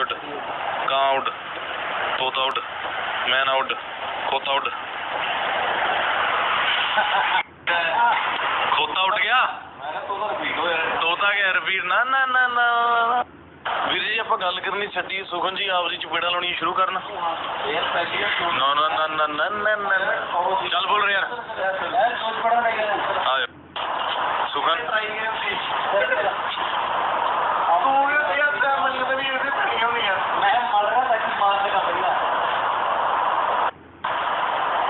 Issued, cowed, tooth out, man out, coat out. खोता उठ गया तोता गया रवीर ना ना ना ना वीर जी आप गल करनी छड्डी सुखन जी आवरी चपेड़ा लानी शुरू करना ना ना ना ना ना ना चल बोल रे यार आ सुखन तू ये तेरा मतलब ये क्यों नहीं है मैं मर रहा था कि मार देगा भैया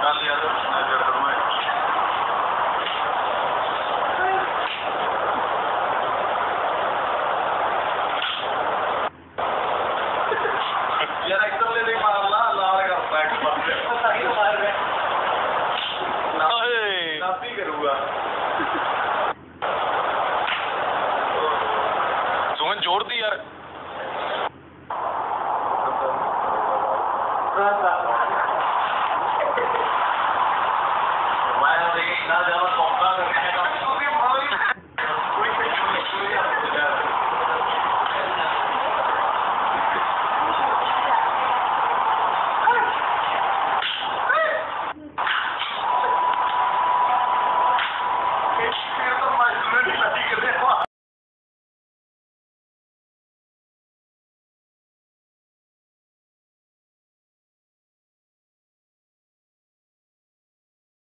चल यार जोड़ दी यार